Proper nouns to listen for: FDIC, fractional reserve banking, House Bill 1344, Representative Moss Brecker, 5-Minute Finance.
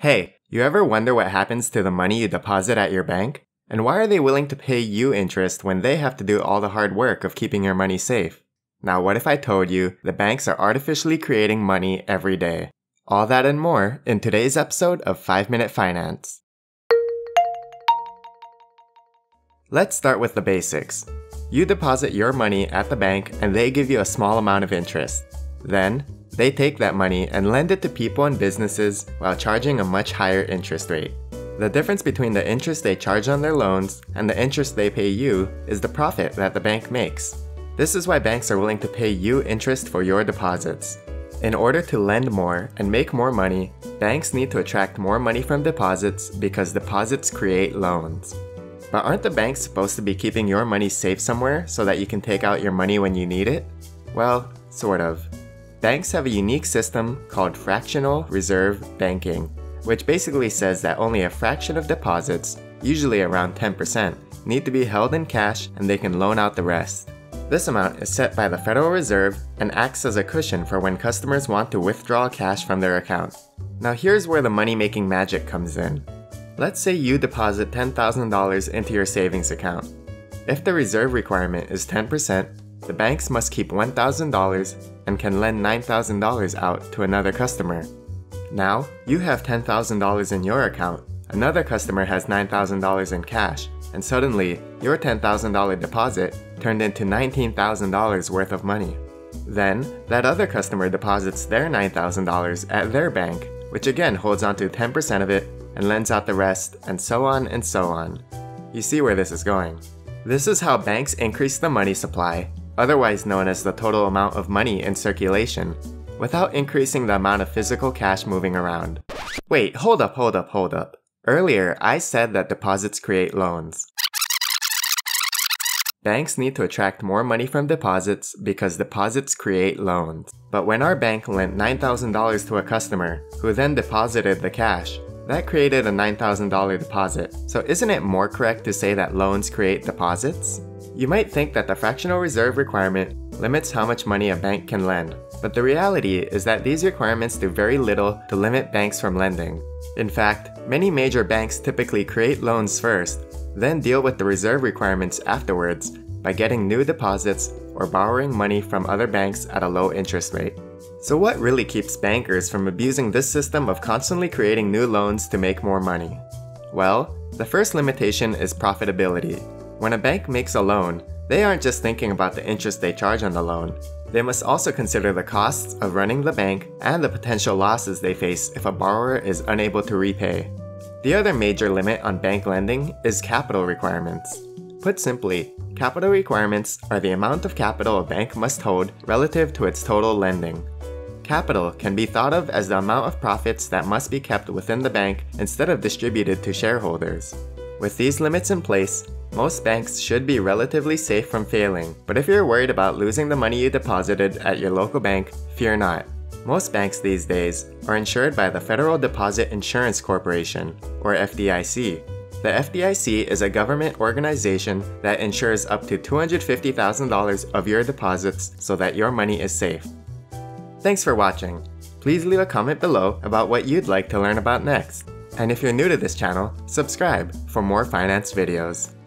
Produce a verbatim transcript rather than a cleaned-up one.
Hey, you ever wonder what happens to the money you deposit at your bank? And why are they willing to pay you interest when they have to do all the hard work of keeping your money safe? Now what if I told you the banks are artificially creating money every day? All that and more in today's episode of five minute Finance. Let's start with the basics. You deposit your money at the bank and they give you a small amount of interest. Then, they take that money and lend it to people and businesses while charging a much higher interest rate. The difference between the interest they charge on their loans and the interest they pay you is the profit that the bank makes. This is why banks are willing to pay you interest for your deposits. In order to lend more and make more money, banks need to attract more money from deposits because deposits create loans. But aren't the banks supposed to be keeping your money safe somewhere so that you can take out your money when you need it? Well, sort of. Banks have a unique system called fractional reserve banking, which basically says that only a fraction of deposits, usually around ten percent, need to be held in cash and they can loan out the rest. This amount is set by the Federal Reserve and acts as a cushion for when customers want to withdraw cash from their account. Now here's where the money-making magic comes in. Let's say you deposit ten thousand dollars into your savings account. If the reserve requirement is ten percent, the banks must keep one thousand dollars and can lend nine thousand dollars out to another customer. Now, you have ten thousand dollars in your account, another customer has nine thousand dollars in cash, and suddenly, your ten thousand dollar deposit turned into nineteen thousand dollars worth of money. Then, that other customer deposits their nine thousand dollars at their bank, which again holds onto ten percent of it and lends out the rest, and so on and so on. You see where this is going. This is how banks increase the money supply, otherwise known as the total amount of money in circulation, without increasing the amount of physical cash moving around. Wait, hold up, hold up, hold up. Earlier, I said that deposits create loans. Banks need to attract more money from deposits because deposits create loans. But when our bank lent nine thousand dollars to a customer, who then deposited the cash, that created a nine thousand dollar deposit. So isn't it more correct to say that loans create deposits? You might think that the fractional reserve requirement limits how much money a bank can lend, but the reality is that these requirements do very little to limit banks from lending. In fact, many major banks typically create loans first, then deal with the reserve requirements afterwards by getting new deposits or borrowing money from other banks at a low interest rate. So what really keeps bankers from abusing this system of constantly creating new loans to make more money? Well, the first limitation is profitability. When a bank makes a loan, they aren't just thinking about the interest they charge on the loan. They must also consider the costs of running the bank and the potential losses they face if a borrower is unable to repay. The other major limit on bank lending is capital requirements. Put simply, capital requirements are the amount of capital a bank must hold relative to its total lending. Capital can be thought of as the amount of profits that must be kept within the bank instead of distributed to shareholders. With these limits in place, most banks should be relatively safe from failing, but if you're worried about losing the money you deposited at your local bank, fear not. Most banks these days are insured by the Federal Deposit Insurance Corporation, or F D I C. The F D I C is a government organization that insures up to two hundred fifty thousand dollars of your deposits so that your money is safe. Thanks for watching. Please leave a comment below about what you'd like to learn about next. And if you're new to this channel, subscribe for more finance videos.